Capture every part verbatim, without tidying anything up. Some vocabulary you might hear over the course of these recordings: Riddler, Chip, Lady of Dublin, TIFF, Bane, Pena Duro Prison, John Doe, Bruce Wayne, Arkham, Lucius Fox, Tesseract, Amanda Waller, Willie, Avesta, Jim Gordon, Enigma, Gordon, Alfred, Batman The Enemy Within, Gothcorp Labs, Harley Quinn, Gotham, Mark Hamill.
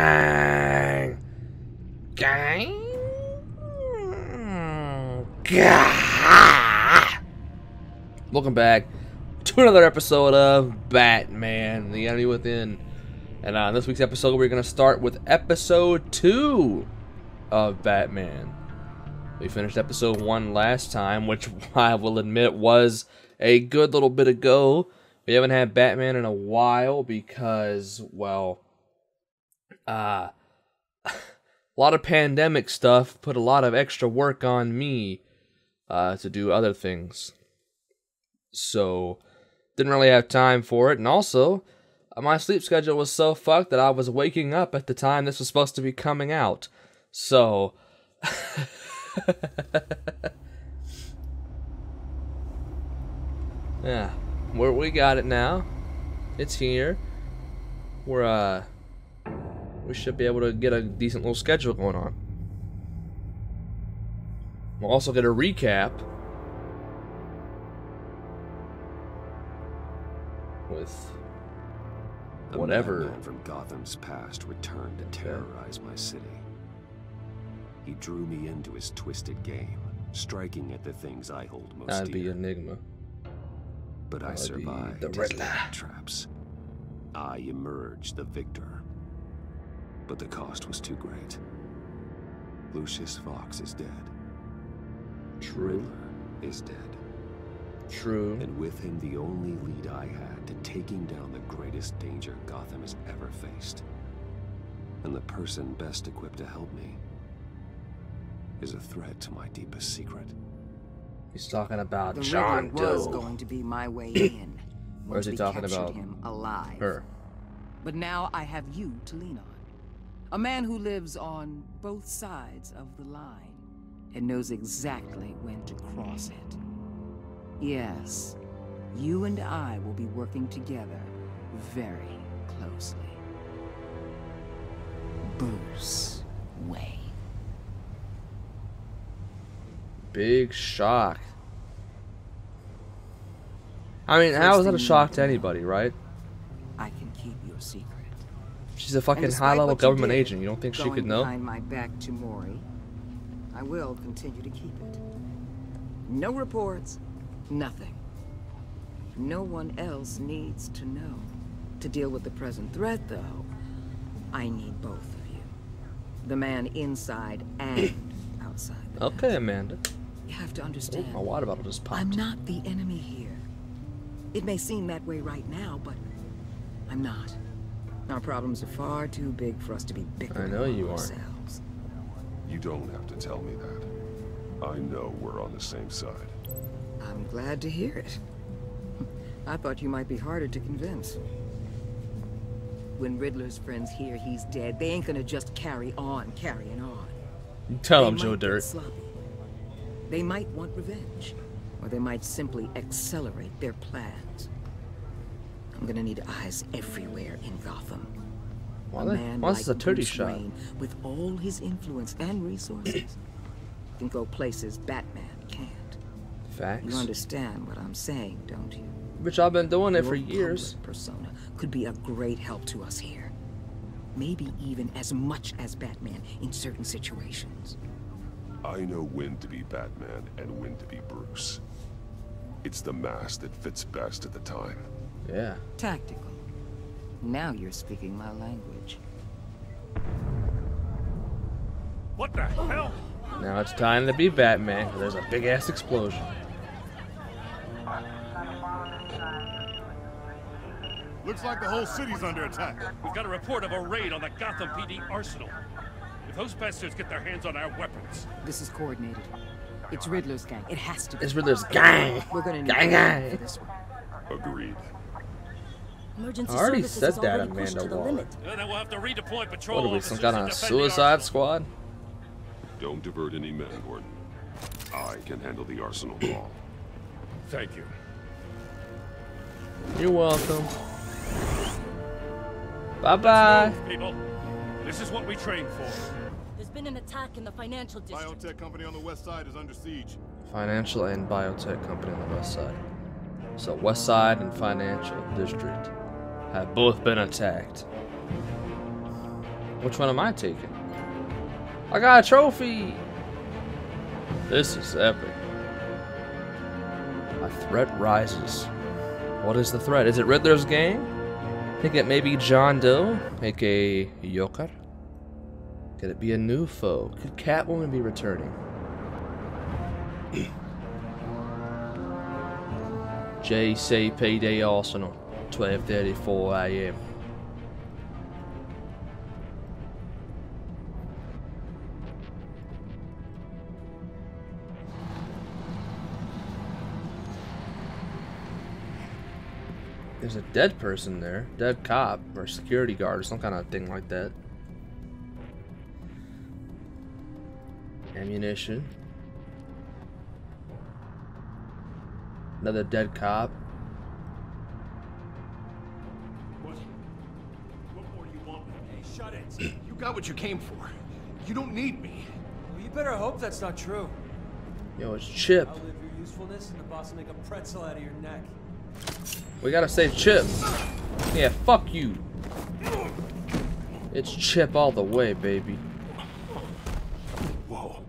Gang. Gang. Gah! Welcome back to another episode of Batman The Enemy Within. And on this week's episode, we're going to start with episode two of Batman. We finished episode one last time, which I will admit was a good little bit ago. We haven't had Batman in a while because, well, uh, a lot of pandemic stuff put a lot of extra work on me uh, to do other things. So, didn't really have time for it. And also, my sleep schedule was so fucked that I was waking up at the time this was supposed to be coming out. So... yeah, where we got it now. It's here. We're uh we should be able to get a decent little schedule going on. We'll also get a recap with whatever. A madman from Gotham's past returned to terrorize my city. He drew me into his twisted game, striking at the things I hold most dear. That'd be Enigma. But I survived the Riddler traps. I emerged the victor. But the cost was too great. Lucius Fox is dead. True. Riddler is dead. True. And with him the only lead I had to taking down the greatest danger Gotham has ever faced. And the person best equipped to help me is a threat to my deepest secret. He's talking about the John Doe. Was going to be my way in. Or is he talking about him alive? Her. But now I have you to lean on. A man who lives on both sides of the line and knows exactly when to cross it. Yes, you and I will be working together very closely. Bruce Wayne. Big shock. I mean, how is that a shock to anybody, right? I can keep your secret. She's a fucking high-level government agent. You don't think she could know? Behind my back to Maury, I will continue to keep it. No reports, nothing. No one else needs to know. To deal with the present threat, though, I need both of you. The man inside and outside. Okay, Amanda. You have to understand. Oh, my water bottle just popped. I'm not the enemy here. It may seem that way right now, but I'm not. Our problems are far too big for us to be bickering. I know you ourselves. Are. You don't have to tell me that. I know we're on the same side. I'm glad to hear it. I thought you might be harder to convince. When Riddler's friends hear he's dead, they ain't gonna just carry on carrying on. Tell them, Joe Dirt. They might want revenge, or they might simply accelerate their plans. I'm gonna need eyes everywhere in Gotham. Why is this a dirty shot? With all his influence and resources, can go places Batman can't. Facts. You understand what I'm saying, don't you? Which I've been doing it for years. Your persona could be a great help to us here. Maybe even as much as Batman in certain situations. I know when to be Batman and when to be Bruce. It's the mask that fits best at the time. Yeah. Tactical. Now you're speaking my language. What the hell? Now it's time to be Batman, because there's a big ass explosion. Looks like the whole city's under attack. We've got a report of a raid on the Gotham P D arsenal. If those bastards get their hands on our weapons... This is coordinated. It's Riddler's gang. It has to be. It's Riddler's gang. We're gonna need gang, gang. For this one. Agreed. Emergency I already said that, already Amanda Waller. The then we'll have to redeploy patrol. What are we, some kind of suicide squad? Don't divert any men, Gordon. I can handle the arsenal wall. Thank you. You're welcome. Bye-bye. People, this is what we train for. There's been an attack in the financial district. Biotech company on the west side is under siege. Financial and biotech company on the west side. So west side and financial district have both been attacked. Which one am I taking? I got a trophy! This is epic. A threat rises. What is the threat? Is it Riddler's game? I think it may be John Doe, aka Joker. Could it be a new foe? Could Catwoman be returning? J C P D Arsenal, twelve thirty-four A M There's a dead person there, dead cop or security guard or some kind of thing like that. Ammunition. Another dead cop. What? What more do you want with me? Shut it. You got what you came for. You don't need me. Well, you better hope that's not true. Yo, it's Chip. I'll live your usefulness and the boss will make a pretzel out of your neck. We gotta save Chip. Yeah, fuck you. It's Chip all the way, baby. Whoa.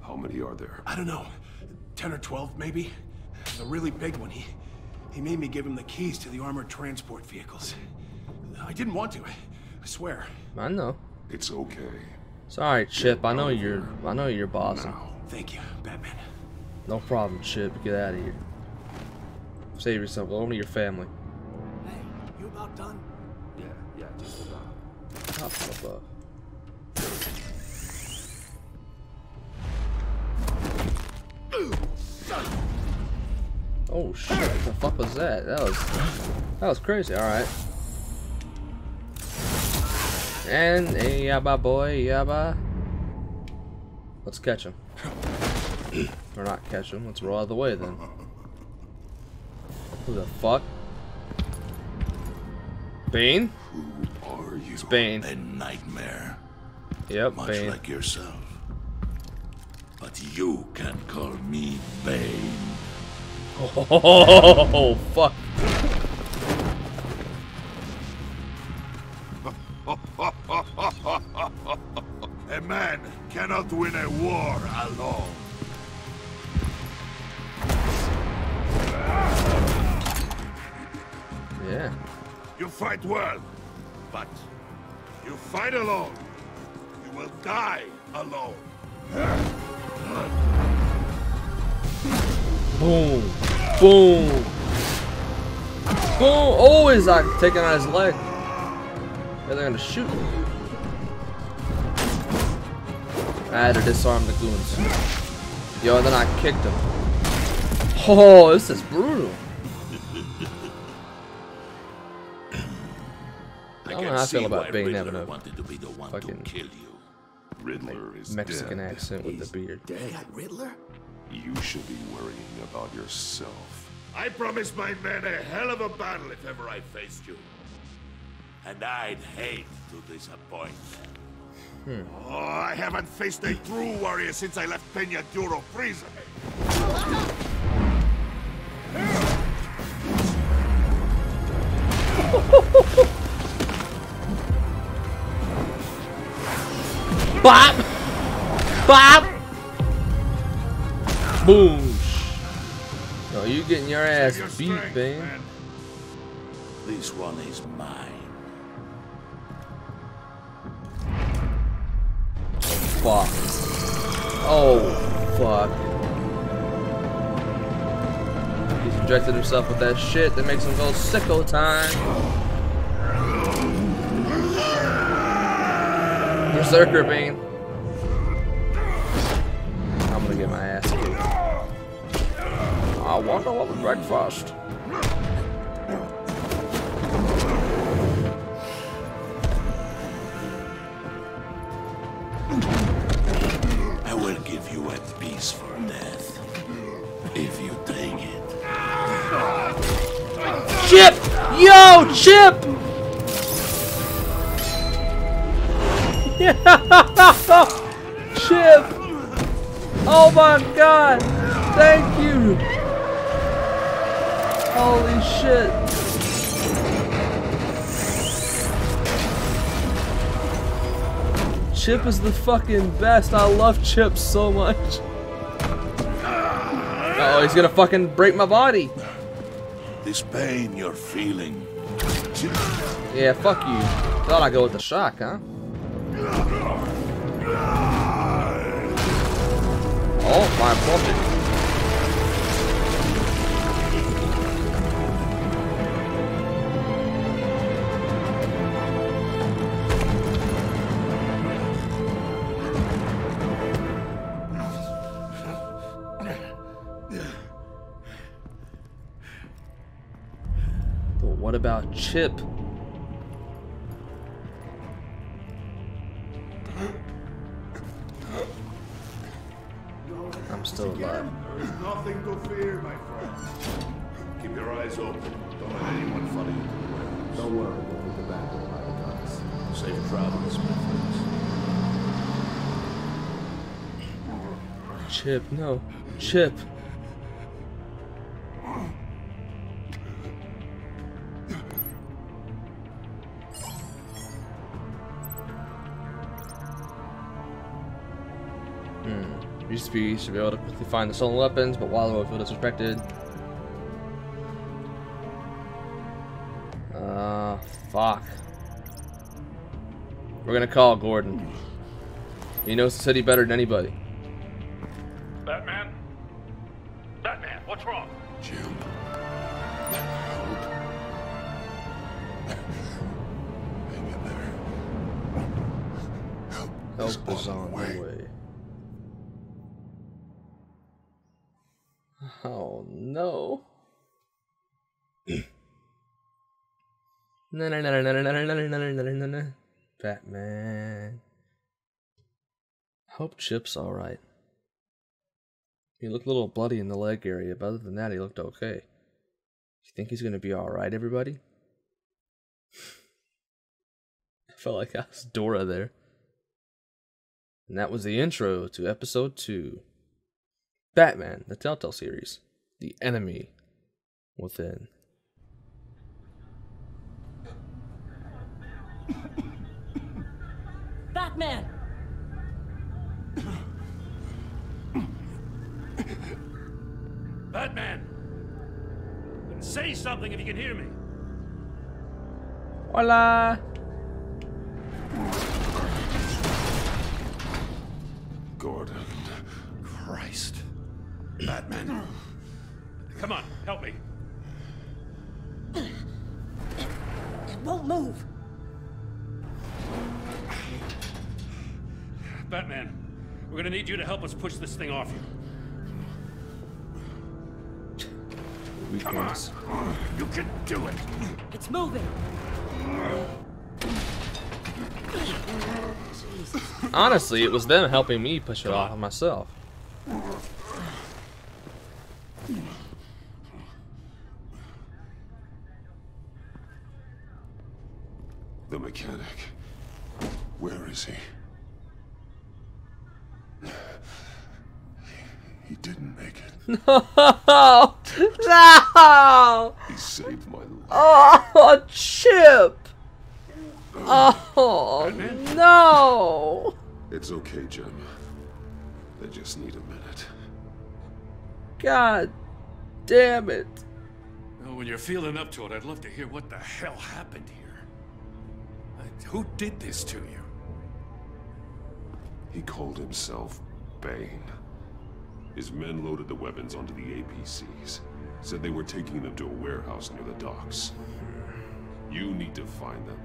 How many are there? I don't know. Ten or twelve, maybe? The really big one. He, he made me give him the keys to the armored transport vehicles. I didn't want to. I swear. I know. It's okay. Sorry, Chip. I know you're. I know you're bossing. No. Thank you, Batman. No problem, Chip. Get out of here. Save yourself. Go home to your family. Hey, you about done? Yeah, yeah, just about. Top of the buff. Oh shit! What the fuck was that? That was that was crazy. All right. And hey, yabba boy, yabba. Let's catch him. Or not catch him. Let's roll out of the way then. Who the fuck? Bane? Who are you? It's Bane. A nightmare. Yep, much Bane. Like yourself. But you can call me Bane. Oh, fuck. A man cannot win a war alone. Yeah. You fight well, but you fight alone. You will die alone. Boom. Boom. Boom. Oh, he's like taking out his leg. Yeah, they're gonna shoot him. I had to disarm the goons. Yo, and then I kicked him. Oh, this is brutal. I don't know how I feel about Bane having a fucking Mexican accent with the beard. They got Riddler? You should be worrying about yourself. I promised my men a hell of a battle if ever I faced you. And I'd hate to disappoint them. Hmm. Oh, I haven't faced a true warrior since I left Pena Duro Prison. Bop! Bop! Boom! No, you getting your ass your beat, strength, Bane. Man. This one is mine. Fuck. Oh, fuck. He's injected himself with that shit that makes him go sicko time. Berserker Bane. I'm gonna get my ass kicked. I wonder what was breakfast. For death, if you take it. Chip! Yo, Chip! Chip! Oh my god! Thank you! Holy shit! Chip is the fucking best. I love Chip so much. Uh oh, he's gonna fucking break my body. This pain you're feeling. Yeah, fuck you. Thought I'd go with the shock, huh? Oh, my bullshit. What about Chip? I'm still alive. There's nothing to fear, my friend. Keep your eyes open. Don't let anyone follow you to the weapons. Don't worry, we'll put the back of my guns. Safe travels, my friends. Chip, no. Chip. Used to be, used to be able to quickly find the stolen weapons, but while ago I feel disrespected. Uh, fuck. We're gonna call Gordon. He knows the city better than anybody. Batman? Batman, what's wrong? Jim. Help. Hang in there. Help. Help is on the way. way. Oh no. No, no, no, no, no, no, no, no, no, no, no. Batman. Hope Chip's alright. He looked a little bloody in the leg area, but other than that, he looked okay. You think he's gonna be alright, everybody? I felt like I was Dora there. And that was the intro to episode two. Batman, the Telltale series, The Enemy Within. Batman! Batman! Then say something if you can hear me. Hola! Gordon, Christ. Batman. Come on, help me. It won't move. Batman, we're gonna need you to help us push this thing off you. We Come on. You can do it. It's moving. Honestly, it was them helping me push it off of myself. The mechanic. Where is he? He, he didn't make it. No! No! He saved my life. Oh, Chip! Oh, no! It's okay, Jim. They just need a minute. God damn it. Well, when you're feeling up to it, I'd love to hear what the hell happened here. I, who did this to you? He called himself Bane. His men loaded the weapons onto the A P Cs. Said they were taking them to a warehouse near the docks. You need to find them.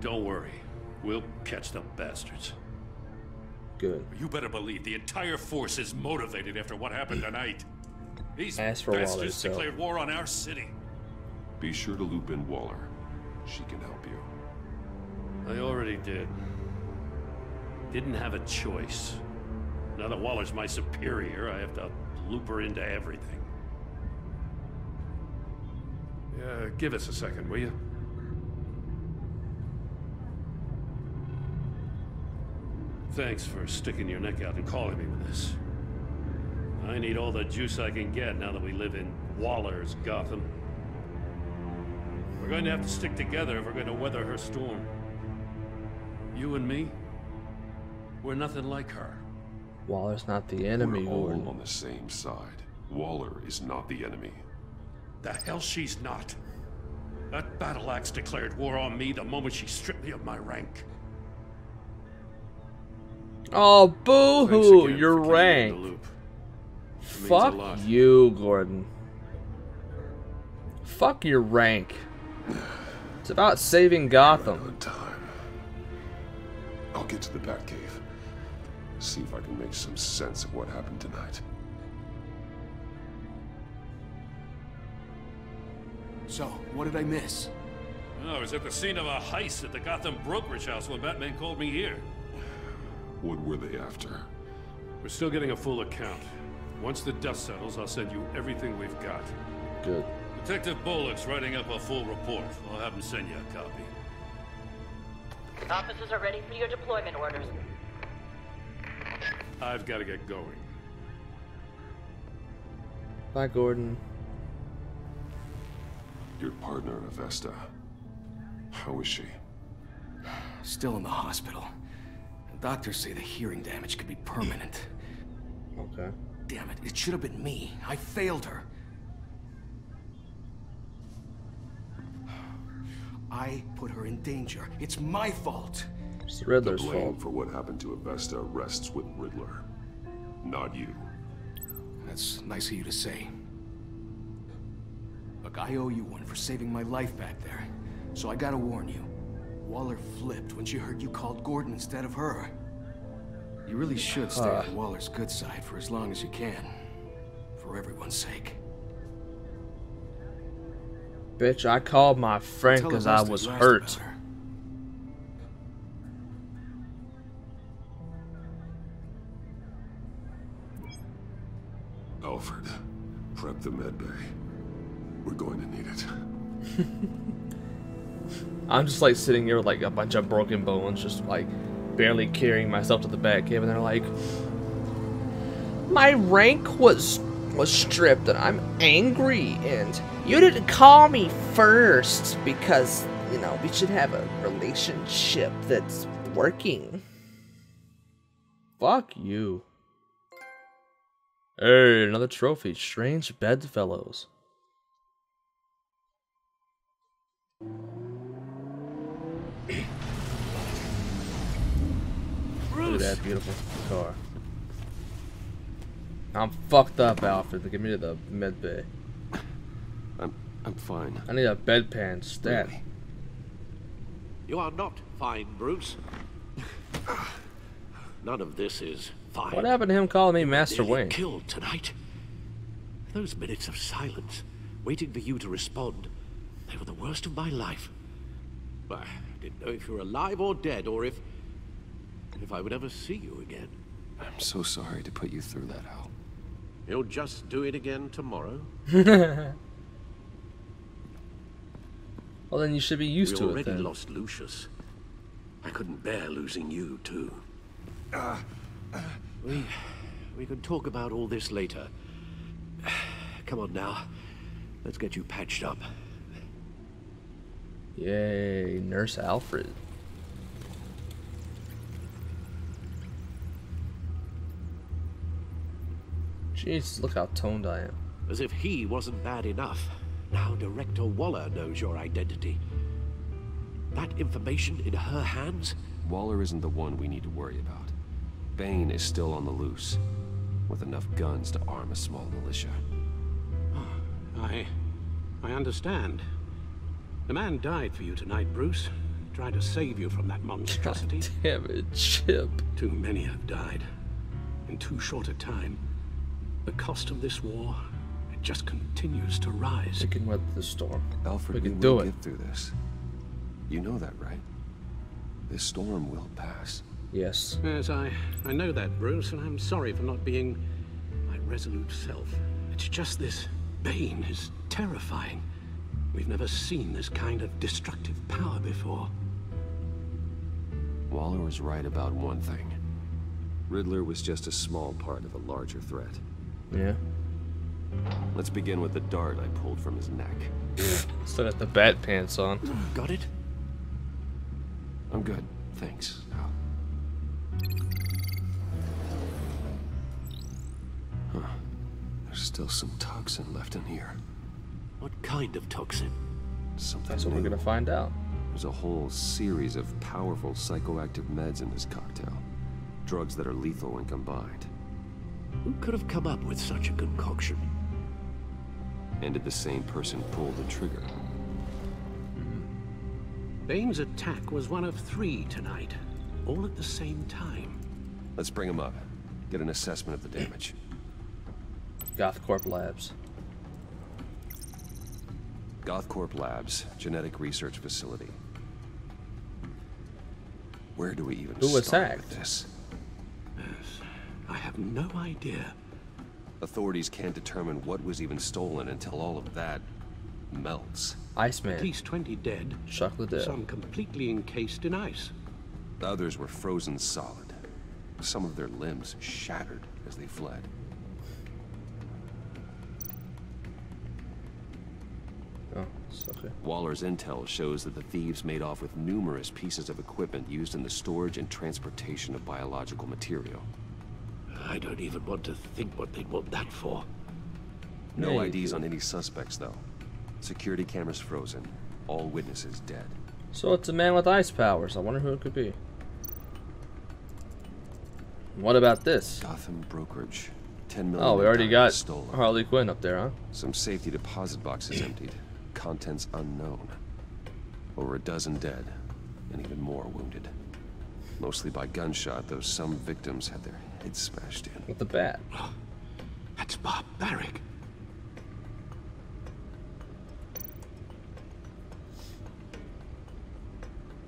Don't worry. We'll catch the bastards. Good. You better believe the entire force is motivated after what happened tonight. These bastards declared war on our city. Be sure to loop in Waller. She can help you. I already did. Didn't have a choice. Now that Waller's my superior, I have to loop her into everything. Yeah, give us a second, will you? Thanks for sticking your neck out and calling me with this. I need all the juice I can get now that we live in Waller's Gotham. We're going to have to stick together if we're going to weather her storm. You and me? We're nothing like her. Waller's not the enemy. We're all Gordon. on the same side. Waller is not the enemy. The hell she's not. That battle axe declared war on me the moment she stripped me of my rank. Oh, boo-hoo, your rank. Fuck you, Gordon. Fuck your rank. It's about saving Gotham. I'll get to the Batcave. See if I can make some sense of what happened tonight. So, what did I miss? I was at the scene of a heist at the Gotham brokerage house when Batman called me here. What were they after? We're still getting a full account. Once the dust settles, I'll send you everything we've got. Good. Detective Bullock's writing up a full report. I'll have him send you a copy. Officers are ready for your deployment orders. I've got to get going. Bye, Gordon. Your partner, Avesta. How is she? Still in the hospital. The doctors say the hearing damage could be permanent. Okay. Damn it, it should have been me. I failed her. I put her in danger. It's my fault. It's Riddler's fault. The blame for what happened to Avesta rests with Riddler, not you. That's nice of you to say. Look, I owe you one for saving my life back there, so I gotta warn you. Waller flipped when she heard you called Gordon instead of her. You really should stay uh. on Waller's good side for as long as you can, for everyone's sake. Bitch, I called my friend because I was hurt. Alfred, prep the med bay. We're going to need it. I'm just like sitting here with like a bunch of broken bones, just like barely carrying myself to the Batcave, and they're like, my rank was was stripped and I'm angry, and you didn't call me first because, you know, we should have a relationship that's working. Fuck you. Hey, another trophy. Strange bedfellows. Look at that beautiful car. I'm fucked up, Alfred. Get me to the med bay. I'm, I'm fine. I need a bedpan stat. Really? You are not fine, Bruce. None of this is fine. What happened to him calling me Master Wayne? Killed tonight. Those minutes of silence, waiting for you to respond, they were the worst of my life. I didn't know if you were alive or dead, or if, if I would ever see you again. I'm so sorry to put you through that, Al. You'll just do it again tomorrow. Well, then you should be used we to it. We already lost Lucius. I couldn't bear losing you too. Uh, uh, we we can talk about all this later. Come on now, let's get you patched up. Yay, Nurse Alfred. Jeez, look how toned I am. As if he wasn't bad enough. Now Director Waller knows your identity. That information in her hands? Waller isn't the one we need to worry about. Bane is still on the loose, with enough guns to arm a small militia. Oh, I... I understand. The man died for you tonight, Bruce. Tried to save you from that monstrosity. God damn it, Chip. Too many have died. In too short a time. The cost of this war, it just continues to rise. We can weather the storm. Alfred, we can do it. Get through this. You know that, right? This storm will pass. Yes. Yes, I, I know that, Bruce, and I'm sorry for not being my resolute self. It's just this Bane is terrifying. We've never seen this kind of destructive power before. Waller was right about one thing. Riddler was just a small part of a larger threat. Yeah. Let's begin with the dart I pulled from his neck. Still got the bat pants on. Got it? I'm good. Thanks. Oh. There's still some toxin left in here. What kind of toxin? Something That's what new. We're gonna find out. There's a whole series of powerful psychoactive meds in this cocktail. Drugs that are lethal when combined. Who could have come up with such a concoction? And did the same person pull the trigger? Mm. Bane's attack was one of three tonight, all at the same time. Let's bring him up. Get an assessment of the damage. Gothcorp Labs. Gothcorp Labs, genetic research facility. Where do we even Who start attacked? with this? I have no idea. Authorities can't determine what was even stolen until all of that melts. Iceman. At least twenty dead. Chocolate. Some completely encased in ice. The others were frozen solid. Some of their limbs shattered as they fled. Oh, okay. Waller's intel shows that the thieves made off with numerous pieces of equipment used in the storage and transportation of biological material. I don't even want to think what they'd want that for. No yeah, I Ds on any suspects, though. Security cameras frozen. All witnesses dead. So it's a man with ice powers. I wonder who it could be. What about this? Gotham brokerage. ten million. Oh, we already got stolen. Harley Quinn up there, huh? Some safety deposit boxes emptied. Contents unknown. Over a dozen dead, and even more wounded. Mostly by gunshot, though some victims had their heads smashed in. With the bat. Oh, that's barbaric.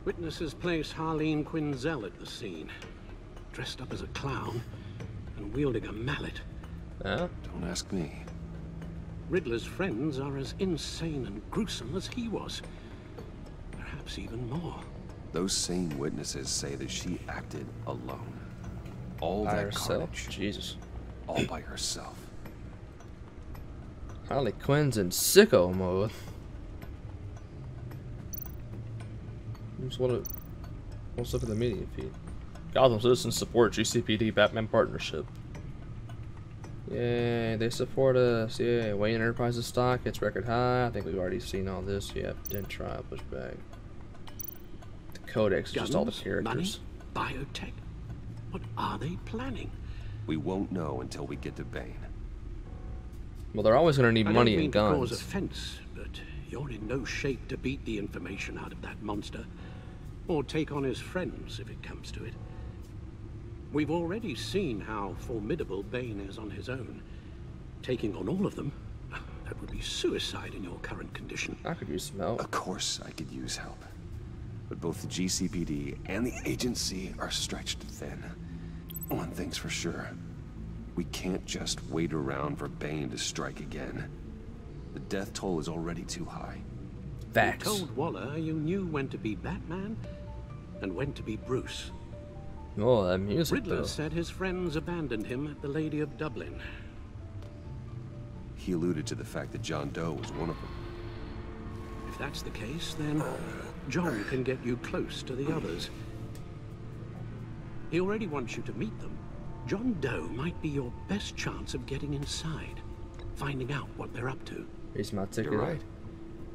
Witnesses place Harleen Quinzel at the scene, dressed up as a clown and wielding a mallet. Huh? Don't ask me. Riddler's friends are as insane and gruesome as he was. Perhaps even more. Those same witnesses say that she acted alone. All by that herself? Carnage, Jesus. All by herself. Harley Quinn's in sicko mode. Just wanna, let's look at the media feed. Gotham citizens support G C P D Batman partnership. Yay, they support us. Yay, Wayne Enterprises stock hits record high. I think we've already seen all this. Yep, didn't try push back. The codex is just all the characters. Money, biotech. What are they planning? We won't know until we get to Bane. Well, they're always going to need I money don't mean and guns. To cause offense, but you're in no shape to beat the information out of that monster, or take on his friends if it comes to it. We've already seen how formidable Bane is on his own. Taking on all of them, that would be suicide in your current condition. I could use some help. Of course I could use help. But both the G C P D and the agency are stretched thin. One thing's for sure. We can't just wait around for Bane to strike again. The death toll is already too high. Facts. You told Waller you knew when to be Batman and when to be Bruce. Oh, that music, Riddler though. said his friends abandoned him at the Lady of Dublin. He alluded to the fact that John Doe was one of them. If that's the case, then John can get you close to the others. He already wants you to meet them. John Doe might be your best chance of getting inside, finding out what they're up to. He's my ticket. You're right.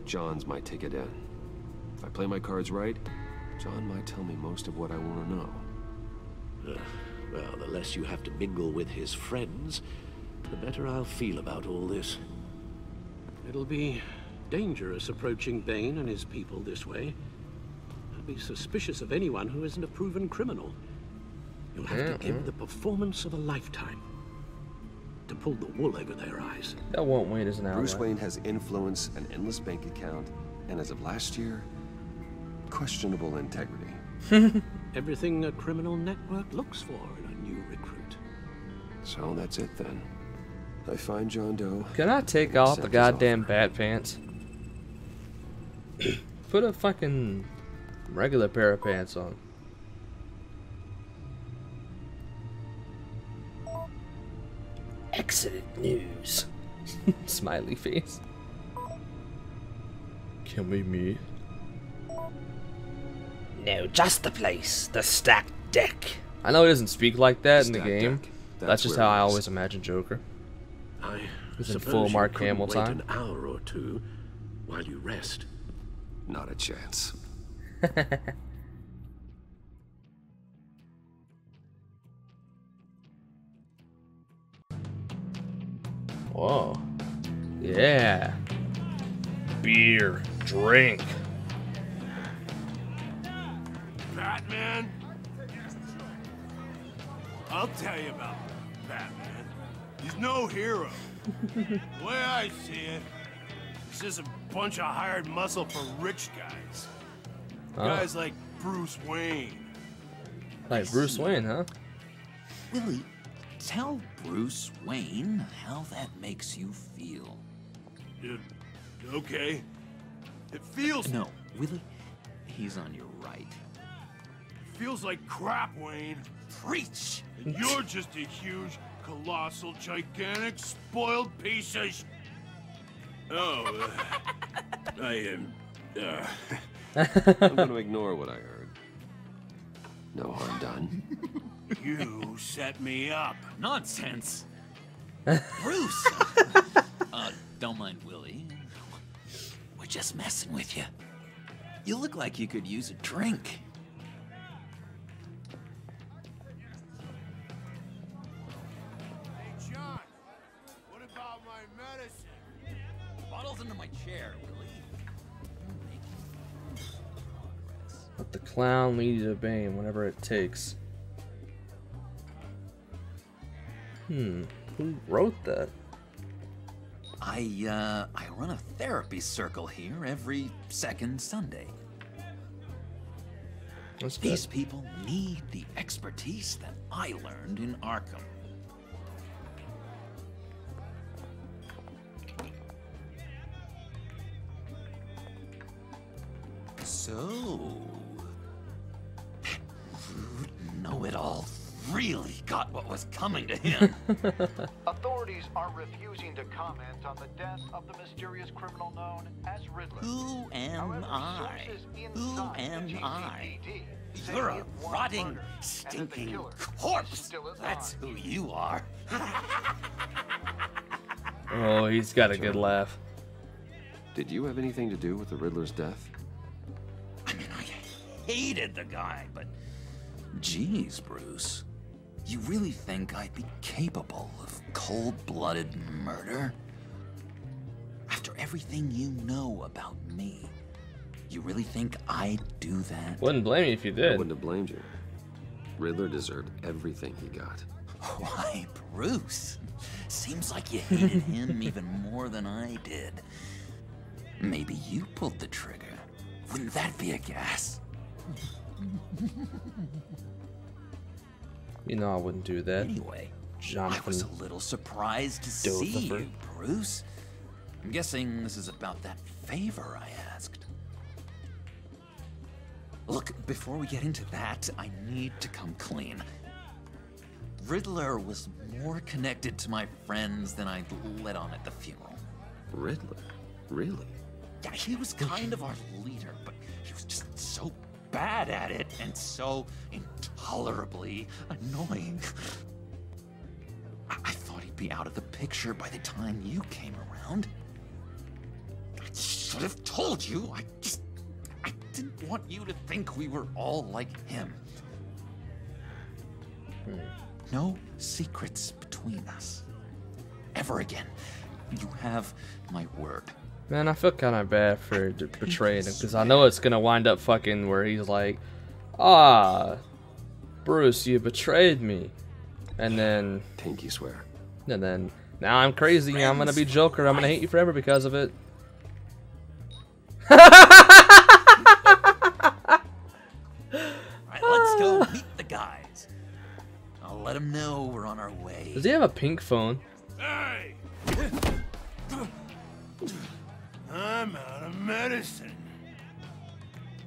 John's my ticket in. If I play my cards right, John might tell me most of what I want to know. Uh, well, the less you have to mingle with his friends, the better I'll feel about all this. It'll be dangerous approaching Bane and his people this way. I'll be suspicious of anyone who isn't a proven criminal. You'll have yeah, to give yeah. the performance of a lifetime to pull the wool over their eyes. That won't wait as an hour. Bruce Wayne has influence, an endless bank account, and as of last year, questionable integrity. Everything a criminal network looks for in a new recruit. So that's it then. I find John Doe. Can I take off the goddamn bat pants? Put a fucking regular pair of pants on. Excellent news. Smiley face. Can we meet? No, just the place, the stacked deck. I know he doesn't speak like that in the game. That's just how I always imagine Joker. I It's full Mark Hamill time. Wait an hour or two while you rest. Not a chance. Whoa. Yeah. Beer. Drink. Batman. I'll tell you about Batman. He's no hero. The way I see it, he's just a bunch of hired muscle for rich guys. Oh. Guys like Bruce Wayne. Like Bruce Wayne, huh? Willie, tell Bruce Wayne how that makes you feel. It, okay. It feels... No, Willie, he's on your right. It feels like crap, Wayne. Preach! And you're just a huge... colossal, gigantic, spoiled piece of sh Oh, uh, I am... Uh, I'm gonna ignore what I heard. No harm done. You set me up. Nonsense! Bruce! uh, don't mind Willie. We're just messing with you. You look like you could use a drink. Let the clown lead to Bane, whatever it takes. Hmm, who wrote that? I, uh, I run a therapy circle here every second Sunday. That's good. These people need the expertise that I learned in Arkham. So... know-it-all really got what was coming to him. Authorities are refusing to comment on the death of the mysterious criminal known as Riddler. Who am I? Who am I? You're a rotting, stinking corpse. That's who you are. Oh, he's got a good laugh. Did you have anything to do with the Riddler's death? I mean, I hated the guy, but... Jeez, Bruce. You really think I'd be capable of cold-blooded murder? After everything you know about me, you really think I'd do that? Wouldn't blame you if you did. I wouldn't have blamed you. Riddler deserved everything he got. Why, Bruce? Seems like you hated him even more than I did. Maybe you pulled the trigger. Wouldn't that be a gas? You know I wouldn't do that. Anyway, Jonathan I was a little surprised to see you, Bruce. I'm guessing this is about that favor I asked. Look, before we get into that, I need to come clean. Riddler was more connected to my friends than I let on at the funeral. Riddler? Really? Yeah, he was kind of our leader, but he was just so bad at it and so intolerably annoying. I, I thought he'd be out of the picture by the time you came around. I should have told you. I just I didn't want you to think we were all like him. Hmm. No secrets between us. Ever again. You have my word. Man, I feel kind of bad for betraying him, because I know it's going to wind up fucking where he's like, ah, Bruce, you betrayed me. And then... Pinky swear. And then, now I'm crazy, friends, I'm going to be Joker, I'm going to hate you forever because of it. Alright, let's go meet the guys. I'll let them know we're on our way. Does he have a pink phone? Hey! I'm out of medicine.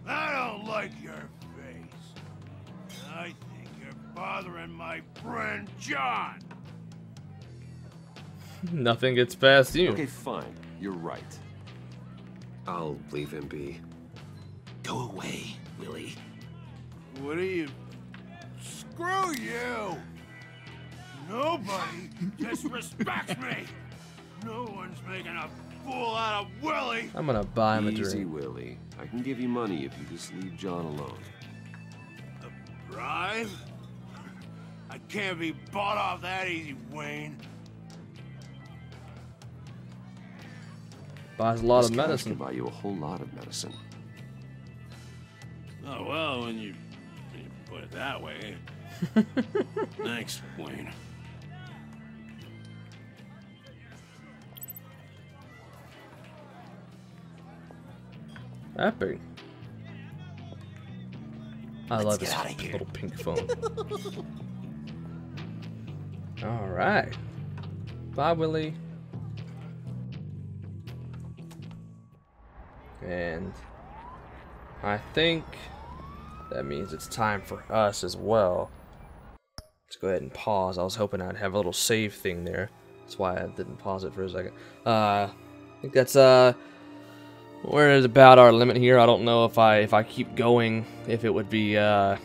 I don't like your face. I think you're bothering my friend John. Nothing gets past you. Okay, fine. You're right. I'll leave him be. Go away, Willie. What are you? Screw you! Nobody disrespects me! making a fool out of Willie. I'm gonna buy him a drink. Easy, Willie. I can give you money if you just leave John alone. A bribe? I can't be bought off that easy, Wayne. Buys a lot this of medicine. Can buy you a whole lot of medicine. Oh well, when you, when you put it that way. Thanks, Wayne. Epic. I Let's love this little pink phone. All right. Bye, Willie. And I think that means it's time for us as well. Let's go ahead and pause. I was hoping I'd have a little save thing there. That's why I didn't pause it for a second. Uh, I think that's uh, we're at about our limit here. I don't know if I if I keep going, if it would be uh,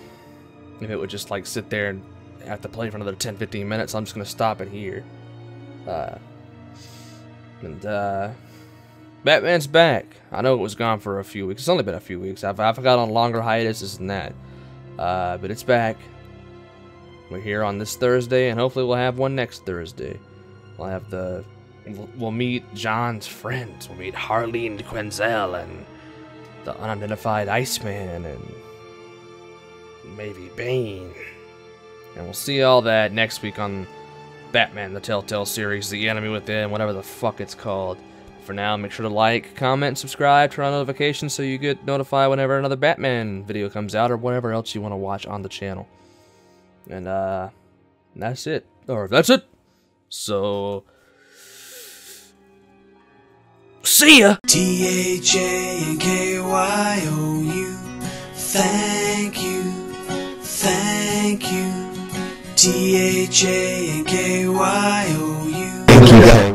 if it would just like sit there and have to play for another ten fifteen minutes. I'm just gonna stop it here. Uh, and uh. Batman's back. I know it was gone for a few weeks. It's only been a few weeks. I've, I've got on longer hiatuses than that. Uh, but it's back. We're here on this Thursday, and hopefully we'll have one next Thursday. We'll have the... We'll, we'll meet John's friends. We'll meet Harleen Quinzel and the unidentified Iceman and maybe Bane. And we'll see all that next week on Batman The Telltale Series, The Enemy Within, whatever the fuck it's called. For now, make sure to like, comment, subscribe, turn on notifications so you get notified whenever another Batman video comes out or whatever else you want to watch on the channel. And, uh, that's it. Or, that's it. So, see ya! T H A N K Y O U. Thank you. Thank you. T H A N K Y O U. Thank you.